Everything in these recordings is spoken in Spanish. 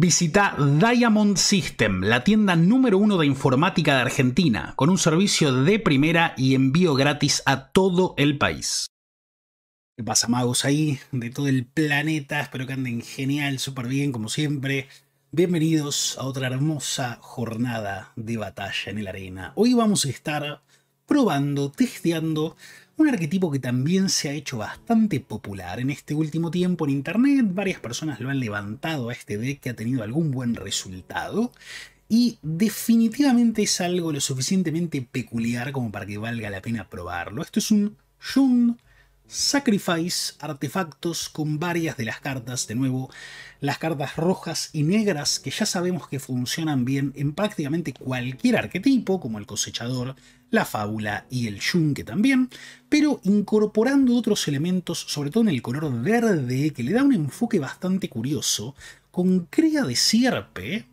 Visita Diamond System, la tienda número 1 de informática de Argentina, con un servicio de primera y envío gratis a todo el país. ¿Qué pasa, magos ahí? De todo el planeta, espero que anden genial, súper bien, como siempre. Bienvenidos a otra hermosa jornada de batalla en el arena. Hoy vamos a estar probando, testeando un arquetipo que también se ha hecho bastante popular en este último tiempo en internet. Varias personas lo han levantado a este deck que ha tenido algún buen resultado. Y definitivamente es algo lo suficientemente peculiar como para que valga la pena probarlo. Esto es un Jund Sacrifice, artefactos con varias de las cartas. De nuevo, las cartas rojas y negras que ya sabemos que funcionan bien en prácticamente cualquier arquetipo, como el cosechador, la fábula y el yunque también, pero incorporando otros elementos, sobre todo en el color verde, que le da un enfoque bastante curioso, con cría de sierpe,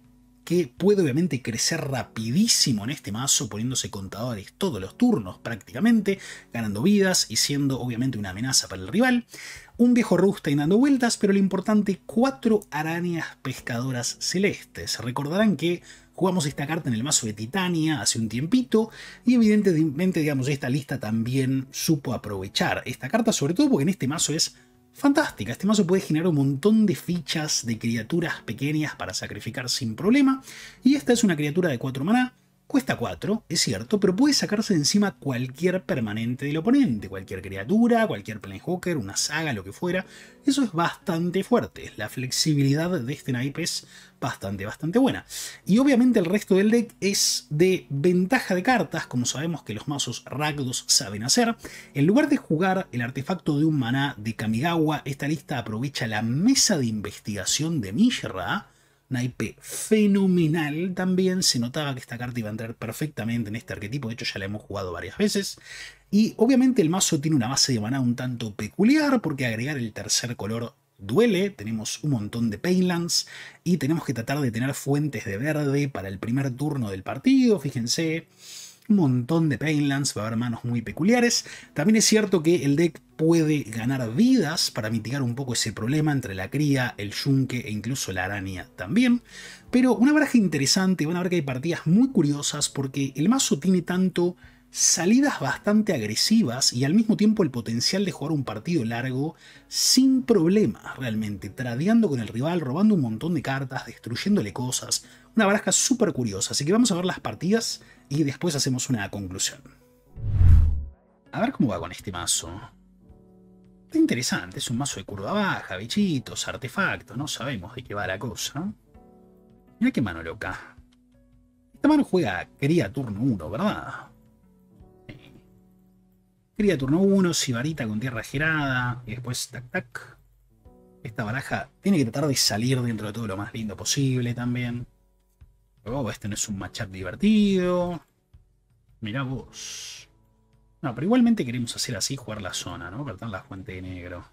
que puede obviamente crecer rapidísimo en este mazo, poniéndose contadores todos los turnos prácticamente, ganando vidas y siendo obviamente una amenaza para el rival. Un viejo Bloodstain dando vueltas, pero lo importante, 4 arañas pescadoras celestes. Recordarán que jugamos esta carta en el mazo de Titania hace un tiempito y evidentemente, digamos, esta lista también supo aprovechar esta carta, sobre todo porque en este mazo es fantástica. Este mazo puede generar un montón de fichas de criaturas pequeñas para sacrificar sin problema. Y esta es una criatura de 4 maná, cuesta 4, es cierto, pero puede sacarse de encima cualquier permanente del oponente, cualquier criatura, cualquier planeswalker, una saga, lo que fuera. Eso es bastante fuerte, la flexibilidad de este naipe es bastante buena. Y obviamente el resto del deck es de ventaja de cartas, como sabemos que los mazos Rakdos saben hacer. En lugar de jugar el artefacto de un maná de Kamigawa, esta lista aprovecha la mesa de investigación de Mishra. Naipe fenomenal también, se notaba que esta carta iba a entrar perfectamente en este arquetipo, de hecho ya la hemos jugado varias veces. Y obviamente el mazo tiene una base de maná un tanto peculiar, porque agregar el tercer color duele, tenemos un montón de Painlands y tenemos que tratar de tener fuentes de verde para el primer turno del partido, fíjense. Un montón de Painlands, va a haber manos muy peculiares. También es cierto que el deck puede ganar vidas para mitigar un poco ese problema entre la cría, el yunque e incluso la araña también. Pero una baraja interesante, van a ver que hay partidas muy curiosas porque el mazo tiene tanto salidas bastante agresivas y al mismo tiempo el potencial de jugar un partido largo sin problemas realmente, tradeando con el rival, robando un montón de cartas, destruyéndole cosas. Una baraja súper curiosa, así que vamos a ver las partidas y después hacemos una conclusión. A ver cómo va con este mazo. Está interesante, es un mazo de curva baja, bichitos, artefactos, no sabemos de qué va la cosa. Mirá qué mano loca. Esta mano juega cría turno 1, ¿verdad? Cría turno 1, sibarita con tierra gerada, y después tac-tac. Esta baraja tiene que tratar de salir dentro de todo lo más lindo posible también. Oh, este no es un matchup divertido. Mirá vos. No, pero igualmente queremos hacer así, jugar la zona, ¿no? Perder la fuente de negro.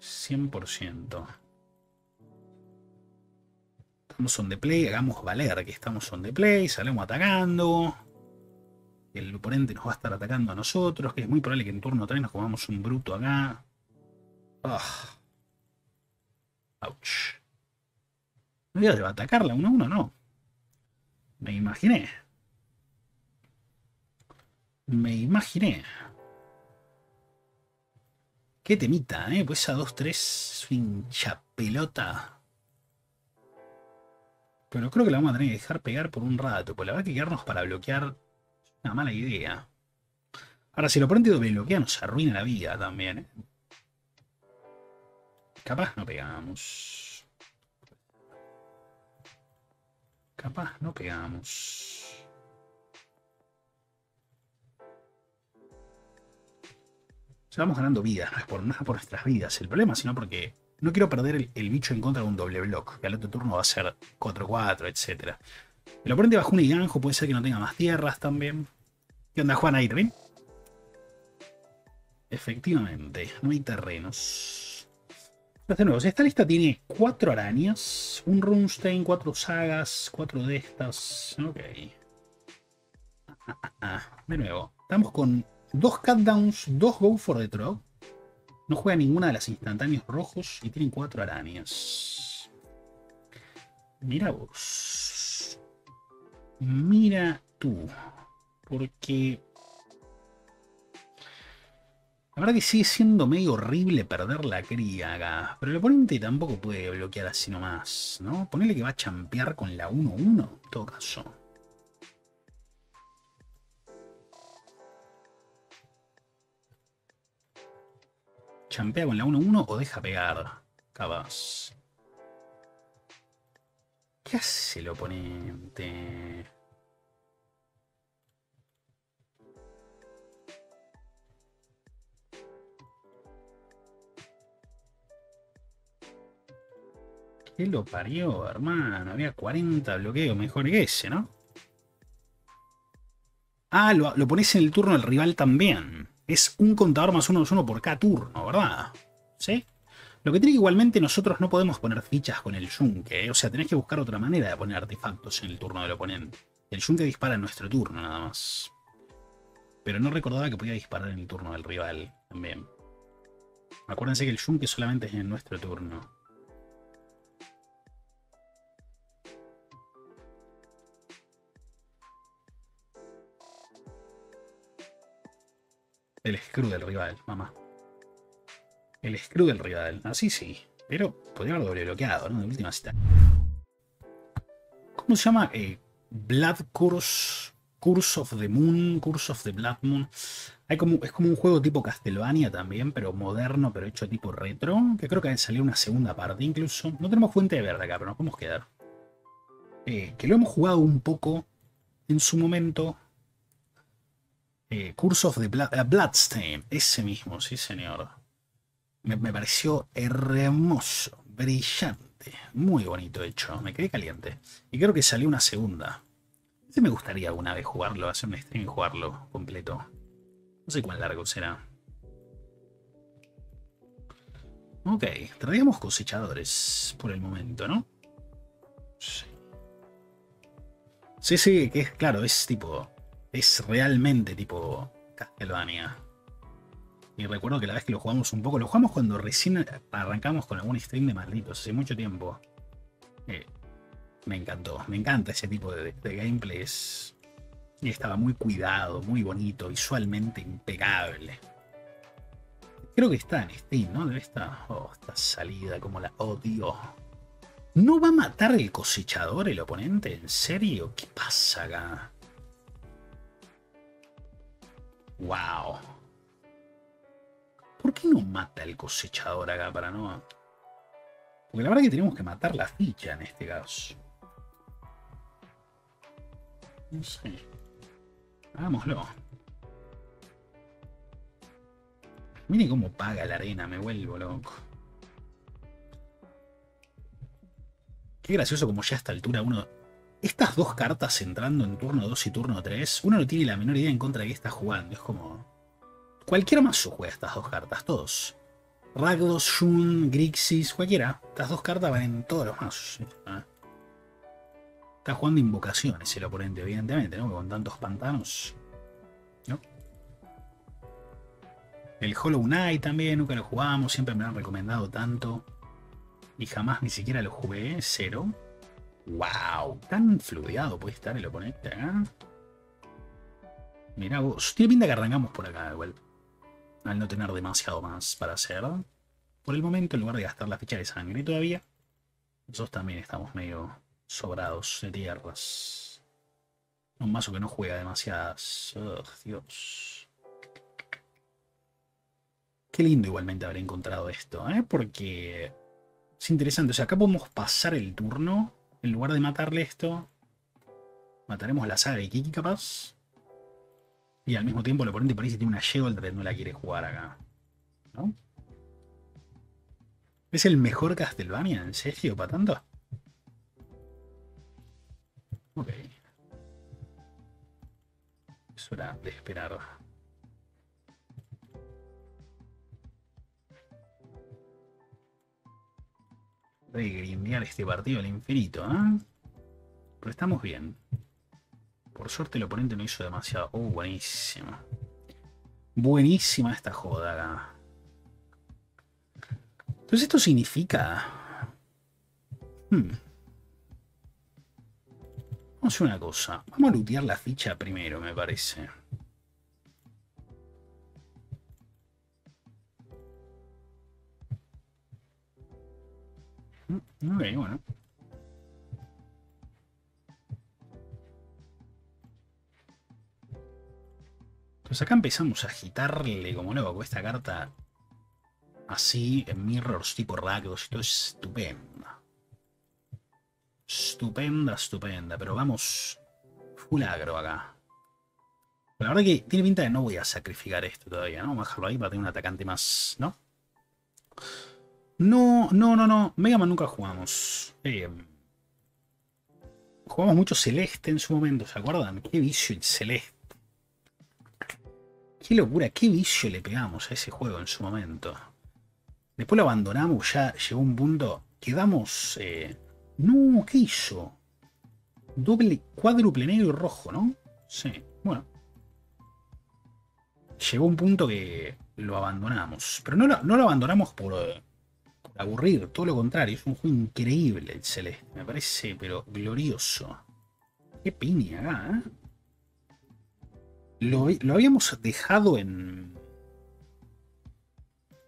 100%. Estamos on the play, hagamos valer que estamos on the play, salimos atacando. El oponente nos va a estar atacando a nosotros, que es muy probable que en turno 3 nos comamos un bruto acá. Ouch. No digo que va a atacarla 1-1, no. Me imaginé. Me imaginé. Qué temita, ¿eh? Pues a 2-3 hincha pelota. Pero creo que la vamos a tener que dejar pegar por un rato, pues la verdad que quedarnos para bloquear... Una mala idea. Ahora, si lo pronto bloquea, nos arruina la vida también, ¿eh? Capaz no pegamos. Capaz no pegamos. O sea, vamos ganando vidas, no es por nada por nuestras vidas el problema, sino porque no quiero perder el bicho en contra de un doble block, que al otro turno va a ser 4-4, etc. El oponente bajó un higanjo, puede ser que no tenga más tierras también. ¿Qué onda, Juan? ¿Hay terreno? Efectivamente, no hay terrenos. Pero de nuevo, esta lista tiene 4 arañas, un Runstein, 4 sagas, 4 de estas. Ok. De nuevo, estamos con 2 cutdowns, 2 go for the throw. No juega ninguna de las instantáneos rojos y tienen 4 arañas. Mira vos. Mira tú. Porque... la verdad que sigue siendo medio horrible perder la cría acá. Pero el oponente tampoco puede bloquear así nomás, ¿no? Ponele que va a champear con la 1-1, en todo caso. ¿Champea con la 1-1 o deja pegar? Capaz. ¿Qué hace el oponente? ¿Qué lo parió, hermano? Había 40 bloqueos mejor que ese, ¿no? Ah, lo pones en el turno del rival también. Es un contador +1/+1 por cada turno, ¿verdad? ¿Sí? Lo que tiene que igualmente nosotros no podemos poner fichas con el yunque, ¿eh? O sea, tenés que buscar otra manera de poner artefactos en el turno del oponente. El yunque dispara en nuestro turno, nada más. Pero no recordaba que podía disparar en el turno del rival también. Acuérdense que el yunque solamente es en nuestro turno. El screw del rival, mamá. El screw del rival. Así sí. Pero podría haber doble bloqueado, ¿no? De última cita. ¿Cómo se llama? Blood Curse. Curse of the Moon. Curse of the Blood Moon. Es como un juego tipo Castlevania también, pero moderno, pero hecho tipo retro. Que creo que ha salido una segunda parte incluso. No tenemos fuente de verde acá, pero nos podemos quedar. Que lo hemos jugado un poco en su momento. Curse of the Bloodstain, ese mismo, sí señor. Me pareció hermoso, brillante, muy bonito hecho, me quedé caliente. Y creo que salió una segunda. Este me gustaría alguna vez jugarlo, hacer un stream y jugarlo completo. No sé cuán largo será. Ok, traíamos cosechadores por el momento, ¿no? Sí. Sí, que es claro, es tipo... es realmente tipo Castlevania. Y recuerdo que la vez que lo jugamos un poco, lo jugamos cuando recién arrancamos con algún stream de malditos, hace mucho tiempo. Me encantó, me encanta ese tipo de gameplays. Y estaba muy cuidado, muy bonito, visualmente impecable. Creo que está en Steam, ¿no? Debe estar. Oh, esta salida, como la odio. ¿No va a matar el cosechador el oponente? ¿En serio? ¿Qué pasa acá? Wow. ¿Por qué no mata el cosechador acá para no? Porque la verdad es que tenemos que matar la ficha en este caso. No sé. Hagámoslo. Miren cómo paga la arena, me vuelvo loco. Qué gracioso como ya a esta altura uno... estas dos cartas entrando en turno 2 y turno 3, uno no tiene la menor idea en contra de qué está jugando. Es como... cualquier mazo juega estas dos cartas, todos. Rakdos, Jund, Grixis, cualquiera. Estas dos cartas van en todos los mazos. Está jugando invocaciones el oponente, evidentemente, ¿no? Con tantos pantanos. ¿No? El Hollow Knight también, nunca lo jugamos, siempre me lo han recomendado tanto. Y jamás ni siquiera lo jugué, cero. Wow, tan fluideado puede estar el oponente acá. Mirá vos, tiene pinta que arrancamos por acá igual. Al no tener demasiado más para hacer. Por el momento, en lugar de gastar la ficha de sangre todavía, nosotros también estamos medio sobrados de tierras. Un mazo que no juega demasiadas. Oh, Dios. Qué lindo igualmente haber encontrado esto, ¿eh? Porque es interesante. O sea, acá podemos pasar el turno. En lugar de matarle esto, mataremos la saga de Kiki capaz. Y al mismo tiempo el oponente parece que tiene una Yeoldred, no la quiere jugar acá, ¿no? ¿Es el mejor Castlevania? ¿En serio? ¿Para tanto? Ok. Es hora de esperar. De grindear este partido al infinito, ¿eh? Pero estamos bien. Por suerte el oponente no hizo demasiado. Oh, buenísima. Buenísima esta joda acá. Entonces esto significa... Vamos a hacer una cosa. Vamos a lootear la ficha primero, me parece. Ok, bueno. Entonces acá empezamos a agitarle como loco. Esta carta así, en mirrors tipo Rakdos, esto es estupenda. Estupenda, estupenda. Pero vamos full agro acá. Pero la verdad que tiene pinta de no voy a sacrificar esto todavía, ¿no? Vamos a dejarlo ahí para tener un atacante más, ¿no? No. Mega Man nunca jugamos. Jugamos mucho Celeste en su momento, ¿se acuerdan? Qué vicio el Celeste. Qué locura, qué vicio le pegamos a ese juego en su momento. Después lo abandonamos, ya llegó un punto. Quedamos... No, ¿qué hizo? Doble, cuádruple negro y rojo, ¿no? Sí, bueno. Llegó un punto que lo abandonamos. Pero no lo abandonamos por aburrir, todo lo contrario. Es un juego increíble el Celeste, me parece, pero glorioso. Qué piña acá, ¿eh? Lo habíamos dejado en...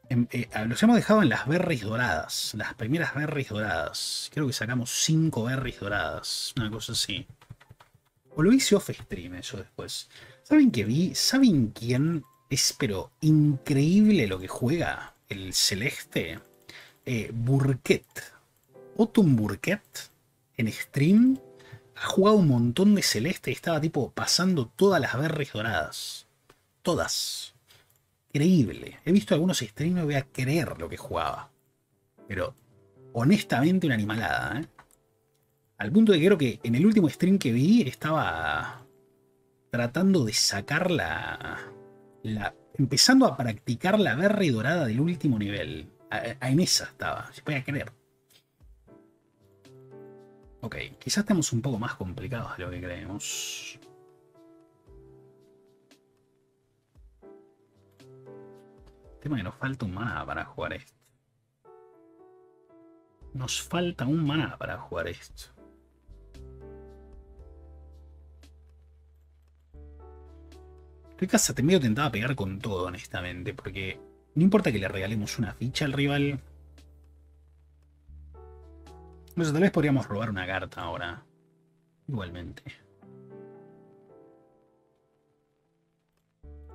los hemos dejado en las berries doradas, las primeras berries doradas. Creo que sacamos 5 berries doradas, una cosa así. O lo hice off stream eso después. ¿Saben qué vi? ¿Saben quién es pero increíble lo que juega el Celeste? Burkett. Otum Burkett en stream ha jugado un montón de Celeste y estaba tipo pasando todas las berries doradas. Todas. Increíble. He visto algunos streams, no voy a creer lo que jugaba. Pero honestamente una animalada, ¿eh? Al punto de que creo que en el último stream que vi estaba tratando de sacar empezando a practicar la berry dorada del último nivel. En esa estaba, se puede creer. Ok, quizás estamos un poco más complicados de lo que creemos. Que nos falta un maná para jugar esto. Nos falta un maná para jugar esto. Estoy casi medio tentado a pegar con todo, honestamente, porque no importa que le regalemos una ficha al rival. Entonces, tal vez podríamos robar una carta ahora. Igualmente.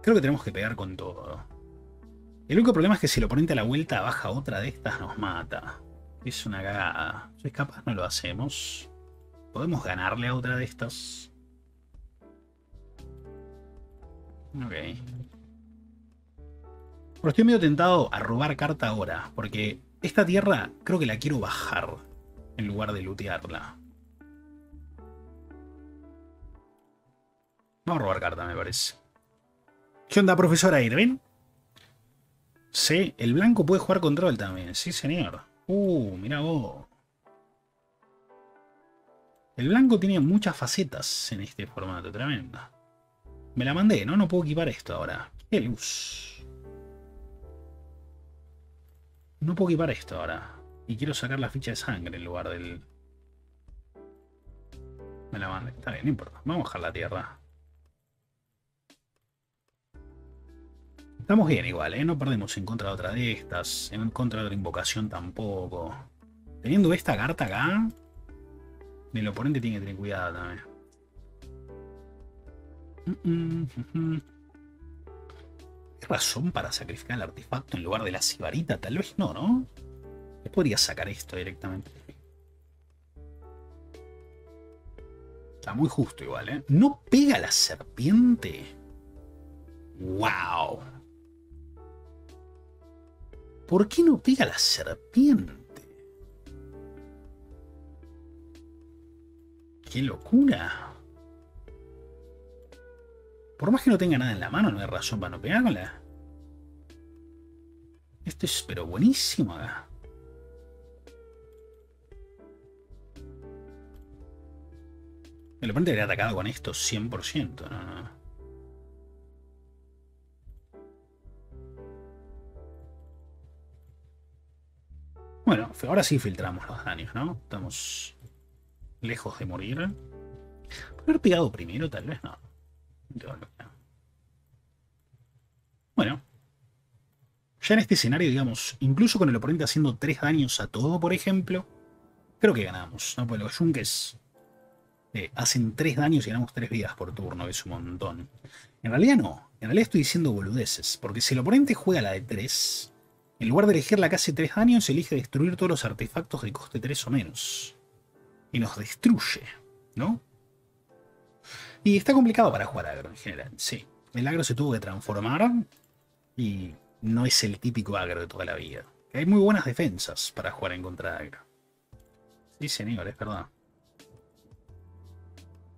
Creo que tenemos que pegar con todo. El único problema es que si el oponente a la vuelta baja otra de estas, nos mata. Es una cagada. Entonces capaz no lo hacemos. Podemos ganarle a otra de estas. Ok. Pero estoy medio tentado a robar carta ahora. Porque esta tierra creo que la quiero bajar en lugar de lootearla. Vamos a robar carta, me parece. ¿Qué onda, profesora Aire? ¿Ven? Sí, el blanco puede jugar control también. Sí, señor. Mirá vos. El blanco tiene muchas facetas en este formato. Tremenda. Me la mandé, ¿no? No puedo equipar esto ahora. ¡Qué luz! No puedo equipar esto ahora. Y quiero sacar la ficha de sangre en lugar del... Me la mandé. Está bien, no importa. Vamos a bajar la tierra. Estamos bien igual, ¿eh? No perdemos en contra de otra de estas, en contra de otra invocación tampoco. Teniendo esta carta acá, el oponente tiene que tener cuidado también. ¿Hay razón para sacrificar el artefacto en lugar de la sibarita? Tal vez no, ¿no? Les podría sacar esto directamente. Está muy justo igual, ¿eh? ¿No pega la serpiente? ¡Wow! ¿Por qué no pega la serpiente? ¡Qué locura! Por más que no tenga nada en la mano, no hay razón para no pegarla. Esto es pero buenísimo acá. El oponente habría atacado con esto 100%, no. Bueno, ahora sí filtramos los daños, ¿no? Estamos lejos de morir. Por haber pegado primero, tal vez no. Bueno. Ya en este escenario, digamos, incluso con el oponente haciendo 3 daños a todo, por ejemplo, creo que ganamos, ¿no? Pues los Yunkes hacen 3 daños y ganamos 3 vidas por turno, es un montón. En realidad no, en realidad estoy diciendo boludeces, porque si el oponente juega la de 3, en lugar de elegir la que hace 3 daños, elige destruir todos los artefactos de coste 3 o menos. Y nos destruye, ¿no? Y está complicado para jugar agro en general, sí. El agro se tuvo que transformar y no es el típico agro de toda la vida. Hay muy buenas defensas para jugar en contra de agro. Sí, señor, es verdad.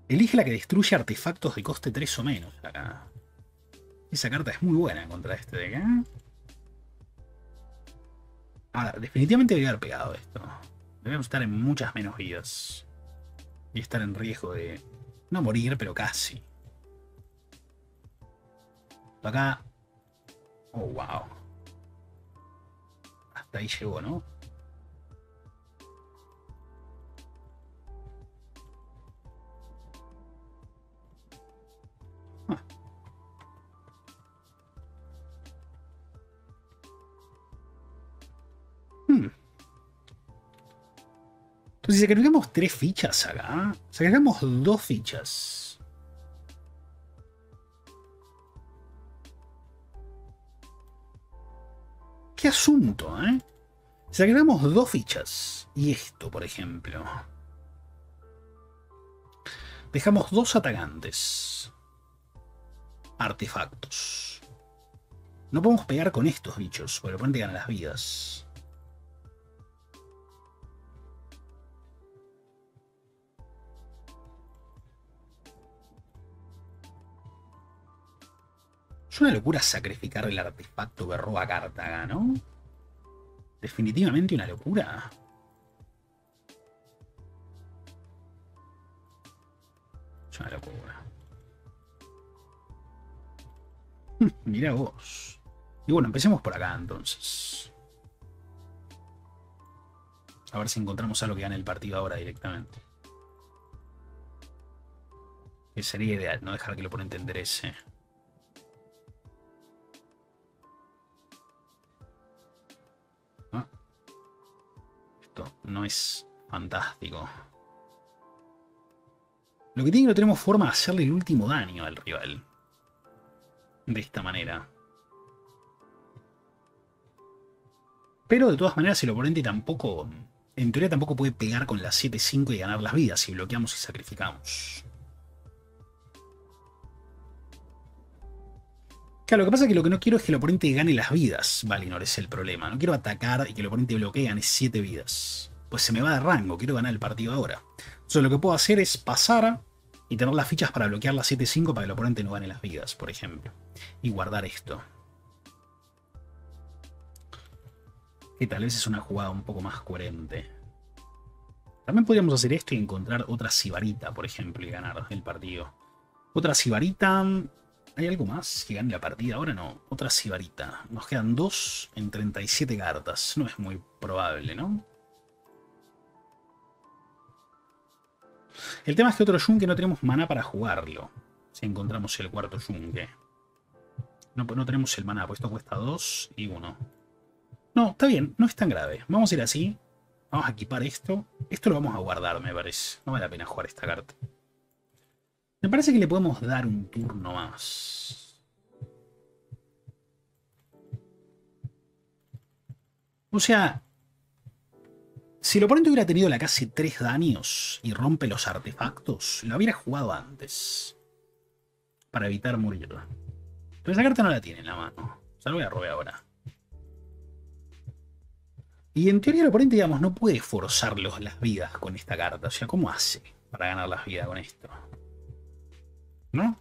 Elige la que destruye artefactos de coste 3 o menos acá. Esa carta es muy buena contra este de acá. Ahora, definitivamente voy a haber pegado esto. Debemos estar en muchas menos vidas. Y estar en riesgo de no morir, pero casi. Acá. Oh, wow. Hasta ahí llegó, ¿no? Entonces, si sacrificamos 3 fichas acá, sacrificamos 2 fichas. Qué asunto, ¿eh? Sacrificamos 2 fichas. Y esto, por ejemplo. Dejamos 2 atacantes. Artefactos. No podemos pegar con estos bichos, porque el oponente gana las vidas. Es una locura sacrificar el artefacto que roba carta acá, ¿no? Definitivamente una locura. Es una locura. Mirá vos. Y bueno, empecemos por acá entonces. A ver si encontramos algo que gane el partido ahora directamente. Que sería ideal, no dejar que el oponente enderece. No es fantástico. Lo que tiene que no tenemos forma de hacerle el último daño al rival. De esta manera. Pero de todas maneras el oponente tampoco, en teoría tampoco puede pegar con las 7-5 y ganar las vidas si bloqueamos y sacrificamos. Claro, lo que pasa es que lo que no quiero es que el oponente gane las vidas, Valinor, es el problema. No quiero atacar y que el oponente bloquee, gane 7 vidas. Pues se me va de rango, quiero ganar el partido ahora. Entonces lo que puedo hacer es pasar y tener las fichas para bloquear las 7-5 para que el oponente no gane las vidas, por ejemplo. Y guardar esto. Que tal vez es una jugada un poco más coherente. También podríamos hacer esto y encontrar otra sibarita, por ejemplo, y ganar el partido. Otra sibarita... ¿Hay algo más que gane la partida? Ahora no. Otra sibarita. Nos quedan 2 en 37 cartas. No es muy probable, ¿no? El tema es que otro yunque no tenemos maná para jugarlo. Si encontramos el cuarto yunque. No, pues no tenemos el maná, pues esto cuesta 2 y 1. No, está bien. No es tan grave. Vamos a ir así. Vamos a equipar esto. Esto lo vamos a guardar, me parece. No vale la pena jugar esta carta. Me parece que le podemos dar un turno más. O sea, si el oponente hubiera tenido la casi 3 daños y rompe los artefactos, lo hubiera jugado antes. Para evitar morir. Pero esa carta no la tiene en la mano. O sea, lo voy a robar ahora. Y en teoría el oponente, digamos, no puede forzar las vidas con esta carta. O sea, ¿cómo hace para ganar las vidas con esto? ¿No?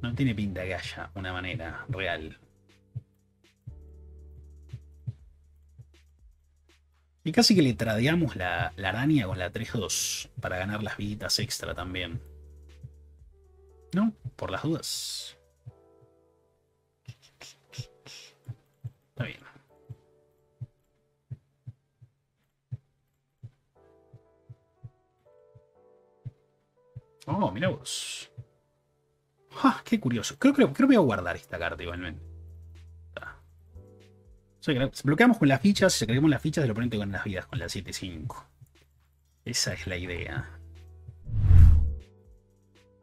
No tiene pinta que haya una manera real. Y casi que le tradeamos la araña con la 3-2 para ganar las viditas extra también. ¿No? Por las dudas. Está bien. Oh, mirá vos. ¡Ah, qué curioso! Creo que voy a guardar esta carta igualmente. O sea, bloqueamos con las fichas, sacaremos las fichas del oponente con las vidas, con la 7-5. Esa es la idea.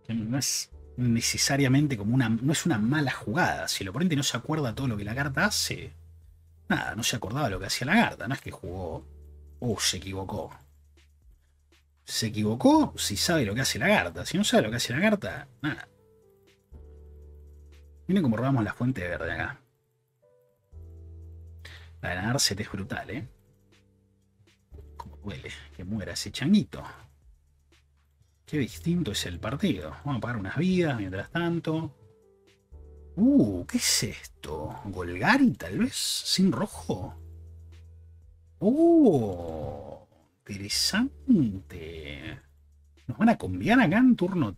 No es necesariamente como una... No es una mala jugada. Si el oponente no se acuerda todo lo que la carta hace... Nada, no se acordaba lo que hacía la carta. No es que jugó... Oh, se equivocó. Se equivocó si sabe lo que hace la carta. Si no sabe lo que hace la carta, nada. Miren cómo robamos la fuente verde acá. La de ganar set es brutal, ¿eh? Como duele que muera ese changuito. Qué distinto es el partido. Vamos a pagar unas vidas mientras tanto. ¿Qué es esto? ¿Golgari tal vez? ¿Sin rojo? ¡Oh! Interesante. ¿Nos van a conviar acá en turno...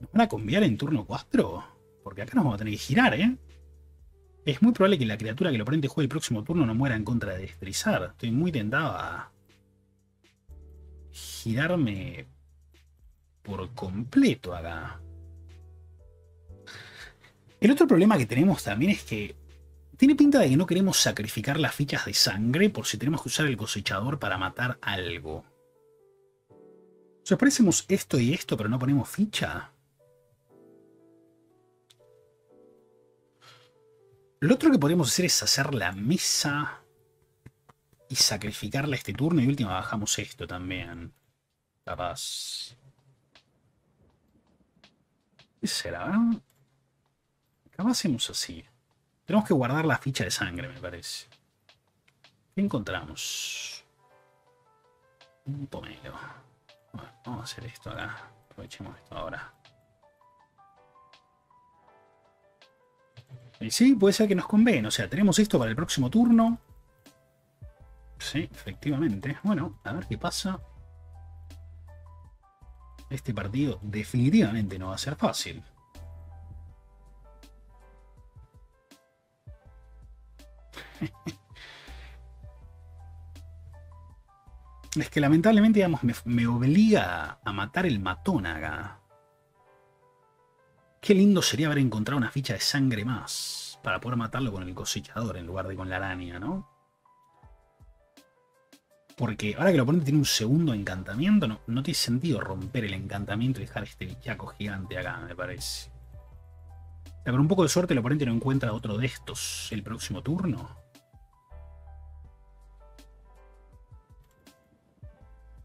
¿Nos van a conviar en turno 4? Porque acá nos vamos a tener que girar, ¿eh? Es muy probable que la criatura que el oponente juegue el próximo turno no muera en contra de Destrizar. Estoy muy tentado a... girarme... por completo acá. El otro problema que tenemos también es que tiene pinta de que no queremos sacrificar las fichas de sangre por si tenemos que usar el cosechador para matar algo. O sea, parecemos esto y esto, pero no ponemos ficha. Lo otro que podemos hacer es hacer la mesa y sacrificarla este turno. Y última bajamos esto también. Capaz. ¿Qué será? Capaz hacemos así. Tenemos que guardar la ficha de sangre, me parece. ¿Qué encontramos? Un pomelo. Bueno, vamos a hacer esto acá. Aprovechemos esto ahora. Y sí, puede ser que nos convenga. O sea, tenemos esto para el próximo turno. Sí, efectivamente. Bueno, a ver qué pasa. Este partido definitivamente no va a ser fácil. Es que lamentablemente, digamos, me obliga a matar el matón acá. Qué lindo sería haber encontrado una ficha de sangre más para poder matarlo con el cosechador en lugar de con la araña, ¿no? Porque ahora que el oponente tiene un segundo encantamiento, no tiene sentido romper el encantamiento y dejar este bichaco gigante acá, me parece. O sea, con un poco de suerte el oponente no encuentra otro de estos el próximo turno.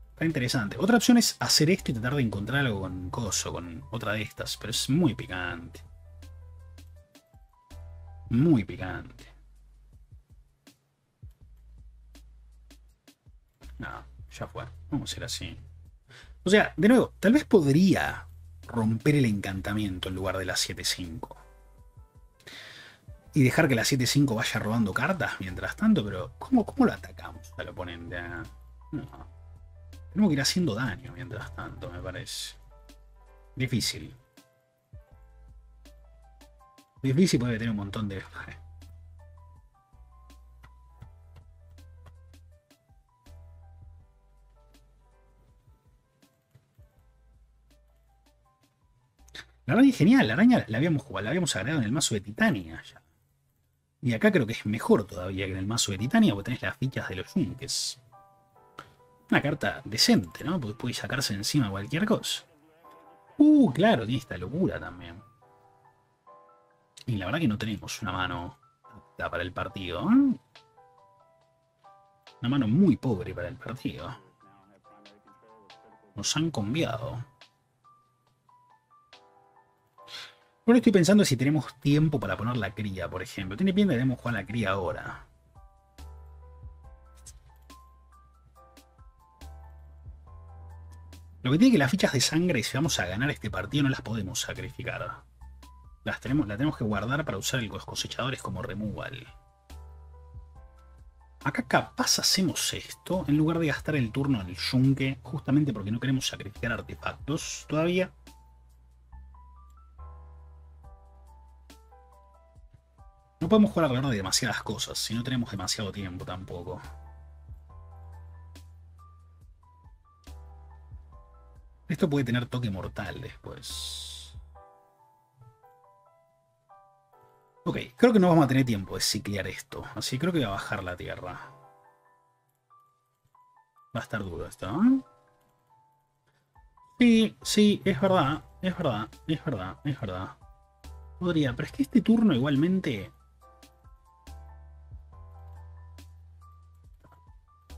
Está interesante. Otra opción es hacer esto y tratar de encontrar algo con coso, con otra de estas. Pero es muy picante. Muy picante. No, ya fue. Vamos a hacer así. O sea, de nuevo, tal vez podría romper el encantamiento en lugar de la 7-5. Y dejar que la 7-5 vaya robando cartas mientras tanto. Pero, ¿cómo lo atacamos al oponente? No. Tenemos que ir haciendo daño mientras tanto, me parece. Difícil. Difícil puede tener un montón de... La araña es genial. La araña la habíamos agregado en el mazo de Titania ya. Y acá creo que es mejor todavía que en el mazo de Titania porque tenés las fichas de los yunques. Una carta decente, ¿no? Porque puede sacarse encima cualquier cosa. Claro, tiene esta locura también. Y la verdad que no tenemos una mano apta para el partido. Una mano muy pobre para el partido. Nos han conviado. Bueno, estoy pensando si tenemos tiempo para poner la cría, por ejemplo. Tiene pinta de que debemos jugar la cría ahora. Lo que tiene que las fichas de sangre, si vamos a ganar este partido, no las podemos sacrificar. Las tenemos que guardar para usar los cosechadores como removal. Acá capaz hacemos esto, en lugar de gastar el turno en el yunque, justamente porque no queremos sacrificar artefactos todavía. No podemos jugar alrededor de demasiadas cosas, si no tenemos demasiado tiempo tampoco. Esto puede tener toque mortal después. Ok, creo que no vamos a tener tiempo de ciclear esto. Así que creo que voy a bajar la tierra. Va a estar duro esto, ¿eh? Sí, es verdad. Es verdad. Podría, pero es que este turno igualmente...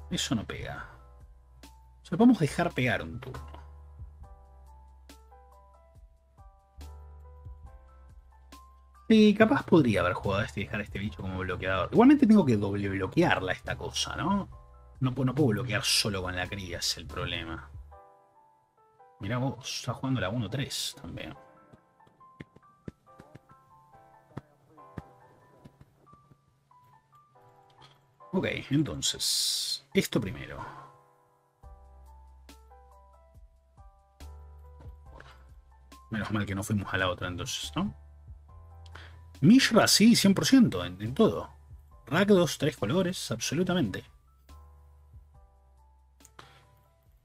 Eso no pega. O sea, podemos dejar pegar un turno. Sí, capaz podría haber jugado este y dejar a este bicho como bloqueador. Igualmente tengo que doble bloquearla esta cosa, ¿no? No puedo bloquear solo con la cría, es el problema. Mirá vos, está jugando la 1-3 también. Ok, entonces, esto primero. Menos mal que no fuimos a la otra entonces, ¿no? Mishra, sí, 100% en todo. Rakdos, 3 colores, absolutamente.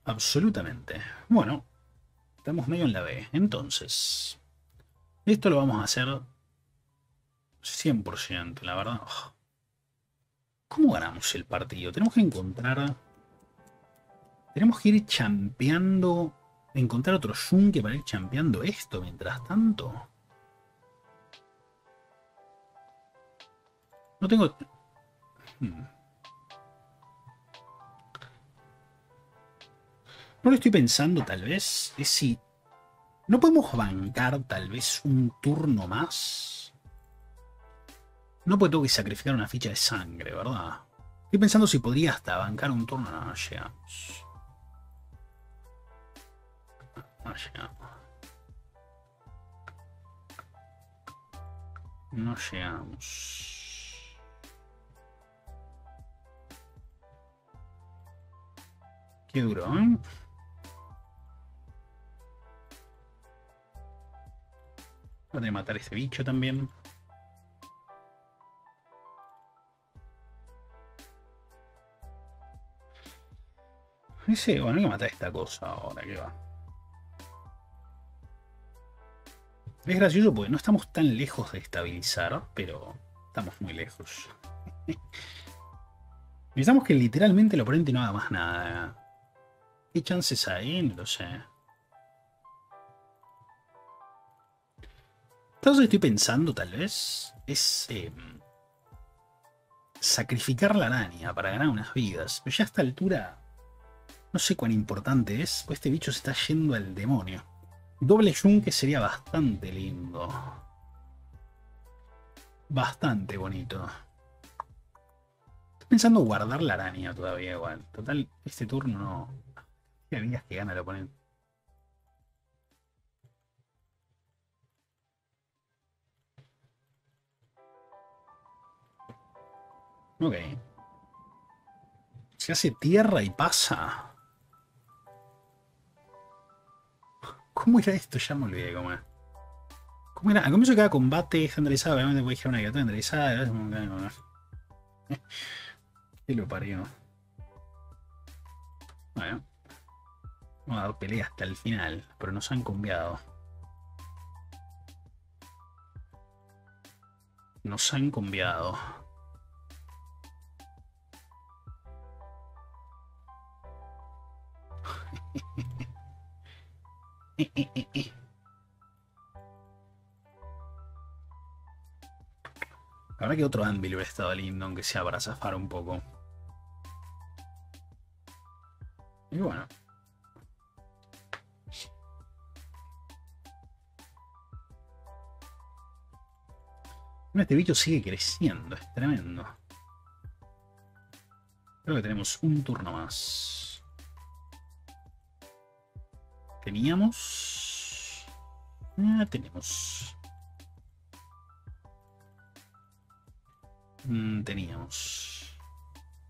Absolutamente. Bueno, estamos medio en la B. Entonces, esto lo vamos a hacer 100%, la verdad. ¿Cómo ganamos el partido? Tenemos que encontrar... Tenemos que ir champeando... Encontrar otro yunque para ir champeando esto mientras tanto. No tengo... No lo estoy pensando, tal vez. Es si... ¿No podemos bancar tal vez un turno más? No, porque tengo que sacrificar una ficha de sangre, ¿verdad? Estoy pensando si podría hasta bancar un turno. No, no llegamos. No llegamos. Qué duro, ¿eh? Voy a matar a este bicho también. Dice, bueno, hay que matar esta cosa ahora, que va. Es gracioso porque no estamos tan lejos de estabilizar, pero estamos muy lejos. Necesitamos que literalmente el oponente no haga más nada. ¿Qué chances hay? No lo sé. Entonces estoy pensando, tal vez, es... sacrificar la araña para ganar unas vidas. Pero ya a esta altura... No sé cuán importante es, pues este bicho se está yendo al demonio. Doble yunque sería bastante lindo. Bastante bonito. Estoy pensando guardar la araña todavía igual. Total, este turno no... ¿Qué harías que gana el oponente? Ok. Se hace tierra y pasa... ¿Cómo era esto? Ya me olvidé cómo era. ¿Cómo era? Al comienzo de cada combate estandarizado, obviamente voy a dejar una criatura estandarizada. Y lo parió. Bueno. Vamos a dar pelea hasta el final, pero nos han combiado. Ahora que otro Anvil hubiera estado lindo, aunque sea para zafar un poco. Y bueno. Este bicho sigue creciendo, es tremendo. Creo que tenemos un turno más. Teníamos... Teníamos...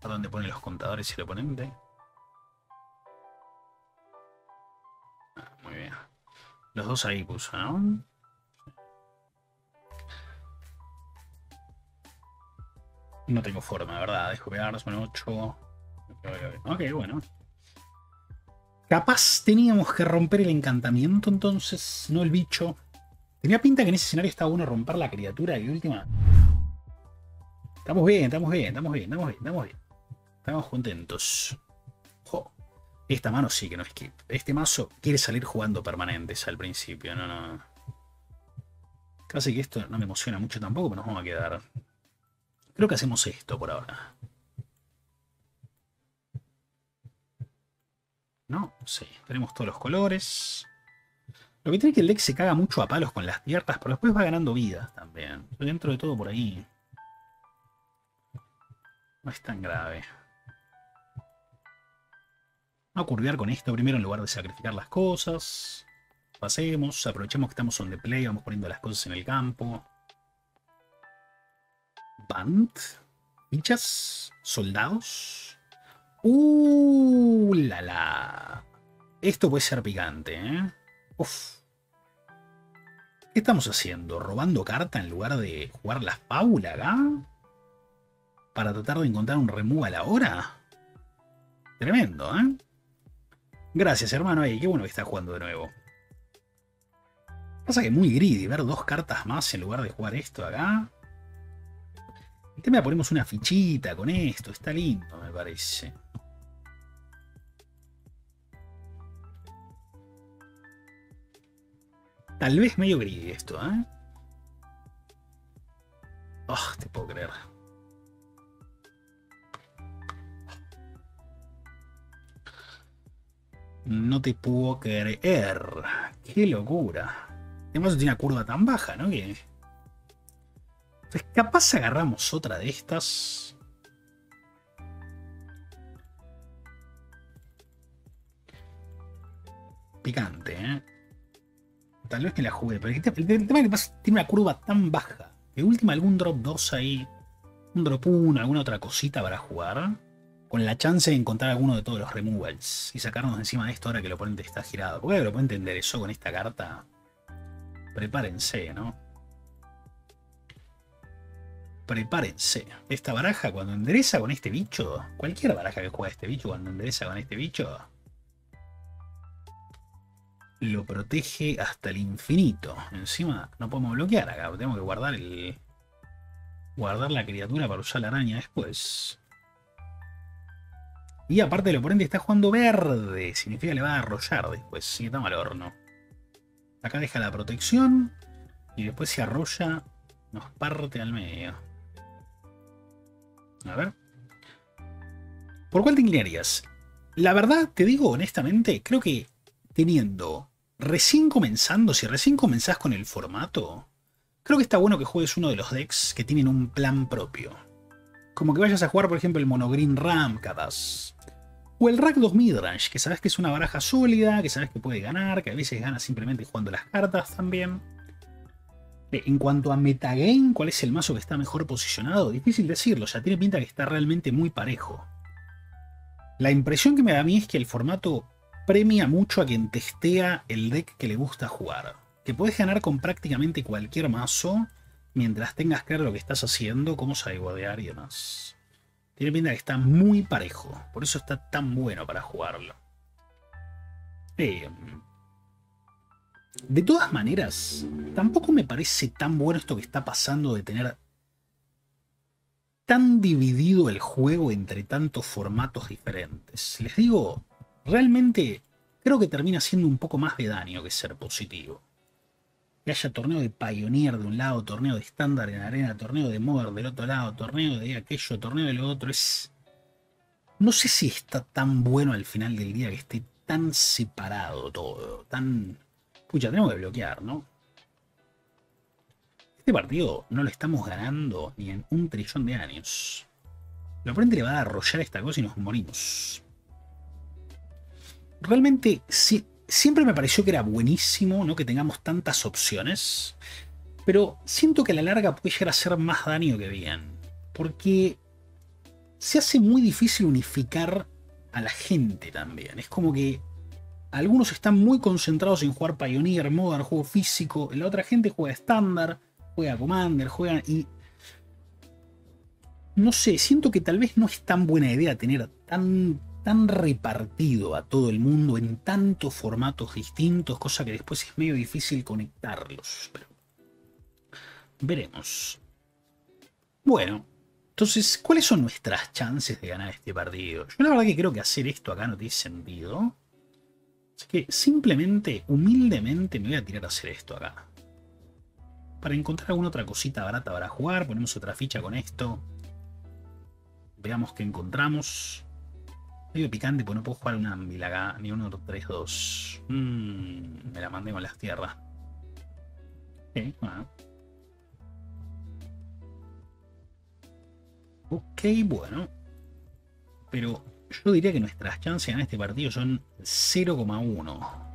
¿A dónde ponen los contadores y el oponente? Ah, muy bien. Los dos ahí puso, ¿no? No tengo forma, ¿verdad? Dejo pegar, son 8. Ok, bueno. Capaz teníamos que romper el encantamiento entonces, no el bicho. Tenía pinta que en ese escenario estaba bueno romper la criatura y última. Estamos bien, estamos bien, estamos bien, estamos bien, estamos bien. Estamos contentos. Jo. Esta mano sí que no es skip. Este mazo quiere salir jugando permanentes al principio, no, no. Casi que esto no me emociona mucho tampoco, pero nos vamos a quedar. Creo que hacemos esto por ahora. No, sí, tenemos todos los colores. Lo que tiene es que el deck se caga mucho a palos con las tierras, pero después va ganando vidas también. Dentro de todo por ahí. No es tan grave. Vamos a curvear con esto primero en lugar de sacrificar las cosas. Pasemos, aprovechemos que estamos on the play, vamos poniendo las cosas en el campo. Band, hinchas, soldados. La la. Esto puede ser picante, ¿eh? Uf. ¿Qué estamos haciendo? ¿Robando carta en lugar de jugar la fábula acá? ¿Para tratar de encontrar un remove a la hora? Tremendo, ¿eh? Gracias, hermano. Ay, qué bueno que está jugando de nuevo. Pasa que es muy greedy ver dos cartas más en lugar de jugar esto acá. El tema, ponemos una fichita con esto. Está lindo, me parece. Tal vez medio greedy esto, ¿eh? Oh, te puedo creer. No te puedo creer. Qué locura. Además tiene una curva tan baja, ¿no? Que... Pues capaz agarramos otra de estas. Picante, ¿eh? Tal vez que la jugué, pero el tema es que tiene una curva tan baja. De última, algún drop 2 ahí, un drop 1, alguna otra cosita para jugar. Con la chance de encontrar alguno de todos los removals y sacarnos encima de esto ahora que el oponente está girado. Porque el oponente enderezó con esta carta. Prepárense, ¿no? Prepárense. Esta baraja cuando endereza con este bicho, cualquier baraja que juega este bicho, cuando endereza con este bicho, lo protege hasta el infinito. Encima no podemos bloquear acá. Tenemos que guardar la criatura para usar la araña después. Y aparte el oponente está jugando verde. Significa que le va a arrollar después. Sí, está mal horno. Acá deja la protección. Y después se arrolla. Nos parte al medio. A ver. ¿Por cuál te inclinarías? La verdad, te digo honestamente, creo que teniendo, recién comenzando, si recién comenzás con el formato, creo que está bueno que juegues uno de los decks que tienen un plan propio. Como que vayas a jugar, por ejemplo, el Monogreen Ram, capaz. O el Rakdos Midrange, que sabes que es una baraja sólida, que sabes que puede ganar, que a veces gana simplemente jugando las cartas también. En cuanto a metagame, ¿cuál es el mazo que está mejor posicionado? Difícil decirlo, o sea, tiene pinta que está realmente muy parejo. La impresión que me da a mí es que el formato premia mucho a quien testea el deck que le gusta jugar. Que podés ganar con prácticamente cualquier mazo mientras tengas claro lo que estás haciendo, cómo sideboardear y demás. Tiene pinta que está muy parejo, por eso está tan bueno para jugarlo. De todas maneras, tampoco me parece tan bueno esto que está pasando de tener tan dividido el juego entre tantos formatos diferentes. Les digo... Realmente creo que termina siendo un poco más de daño que ser positivo. Que haya torneo de Pioneer de un lado, torneo de Standard en arena, torneo de Modern del otro lado, torneo de aquello, torneo de lo otro. Es... No sé si está tan bueno al final del día que esté tan separado todo. Tan... Pucha, tenemos que bloquear, ¿no? Este partido no lo estamos ganando ni en un trillón de años. Lo oponente le va a arrollar esta cosa y nos morimos. Realmente sí, siempre me pareció que era buenísimo, ¿no?, que tengamos tantas opciones, pero siento que a la larga puede llegar a hacer más daño que bien, porque se hace muy difícil unificar a la gente también. Es como que algunos están muy concentrados en jugar Pioneer, Modern, juego físico, la otra gente juega Standard, juega Commander, juega... y no sé, siento que tal vez no es tan buena idea tener tan tan repartido a todo el mundo en tantos formatos distintos, cosa que después es medio difícil conectarlos, pero veremos. Bueno, entonces, ¿cuáles son nuestras chances de ganar este partido? Yo la verdad que creo que hacer esto acá no tiene sentido, así que simplemente, humildemente, me voy a tirar a hacer esto acá. Para encontrar alguna otra cosita barata para jugar, ponemos otra ficha con esto. Veamos qué encontramos. Medio picante, pues no puedo jugar un Anvil acá, ni un 3-2. Me la mandé con las tierras. Bueno. Ok, bueno. Pero yo diría que nuestras chances en este partido son 0,1.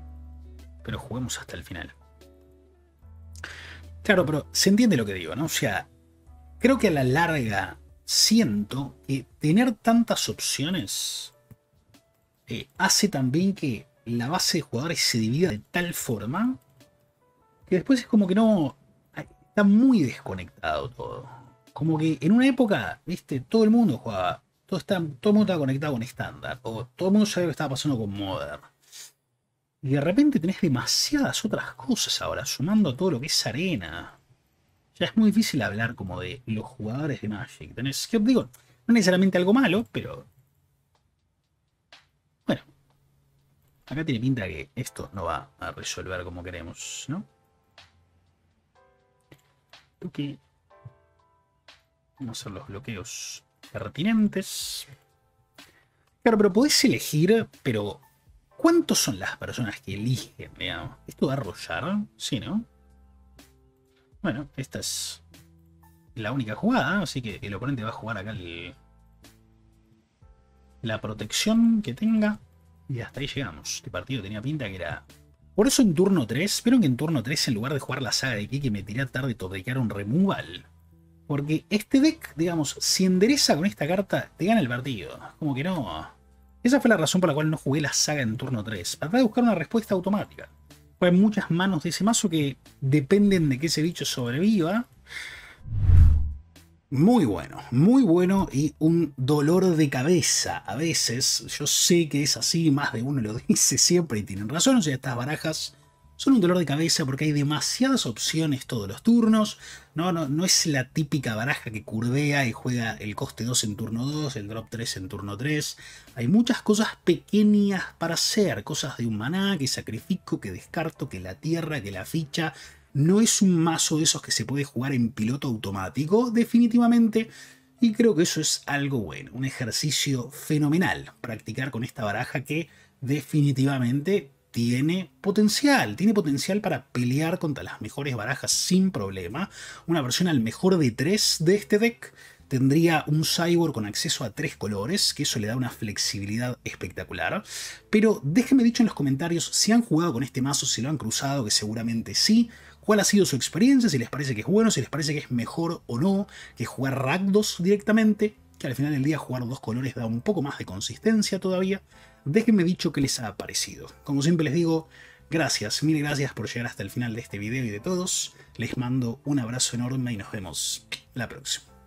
Pero juguemos hasta el final. Claro, pero se entiende lo que digo, ¿no? O sea, creo que a la larga siento que tener tantas opciones hace también que la base de jugadores se divida de tal forma que después es como que no... Está muy desconectado todo. Como que en una época, viste, todo el mundo jugaba. Todo el mundo estaba conectado con Standard. O todo el mundo sabía lo que estaba pasando con Modern. Y de repente tenés demasiadas otras cosas ahora, sumando a todo lo que es arena. Ya es muy difícil hablar como de los jugadores de Magic. Tenés, que digo, no necesariamente algo malo, pero... Bueno. Acá tiene pinta que esto no va a resolver como queremos, ¿no? Ok. Vamos a hacer los bloqueos pertinentes. Claro, pero podés elegir, pero... ¿Cuántos son las personas que eligen, digamos? ¿Esto va a arrollar? Sí, ¿no? Bueno, esta es la única jugada, así que el oponente va a jugar acá la protección que tenga. Y hasta ahí llegamos. Este partido tenía pinta que era... Por eso en turno 3, vieron que en turno 3 en lugar de jugar la saga de Kiki me tiré a tarde topear un removal. Porque este deck, digamos, si endereza con esta carta, te gana el partido. Como que no... Esa fue la razón por la cual no jugué la saga en turno 3. Traté de buscar una respuesta automática. Hay muchas manos de ese mazo que dependen de que ese bicho sobreviva. Muy bueno y un dolor de cabeza a veces. Yo sé que es así, más de uno lo dice siempre y tienen razón. O sea, estas barajas son un dolor de cabeza porque hay demasiadas opciones todos los turnos. No es la típica baraja que curdea y juega el coste 2 en turno 2, el drop 3 en turno 3. Hay muchas cosas pequeñas para hacer. Cosas de un maná, que sacrifico, que descarto, que la tierra, que la ficha. No es un mazo de esos que se puede jugar en piloto automático, definitivamente. Y creo que eso es algo bueno. Un ejercicio fenomenal practicar con esta baraja que definitivamente... tiene potencial para pelear contra las mejores barajas sin problema. Una versión al mejor de 3 de este deck tendría un cyborg con acceso a 3 colores, que eso le da una flexibilidad espectacular. Pero déjenme dicho en los comentarios si han jugado con este mazo, si lo han cruzado, que seguramente sí. ¿Cuál ha sido su experiencia? Si les parece que es bueno, si les parece que es mejor o no que jugar Rakdos directamente, que al final del día jugar 2 colores da un poco más de consistencia todavía. Déjenme dicho qué les ha parecido. Como siempre les digo, gracias, mil gracias por llegar hasta el final de este video y de todos. Les mando un abrazo enorme y nos vemos la próxima.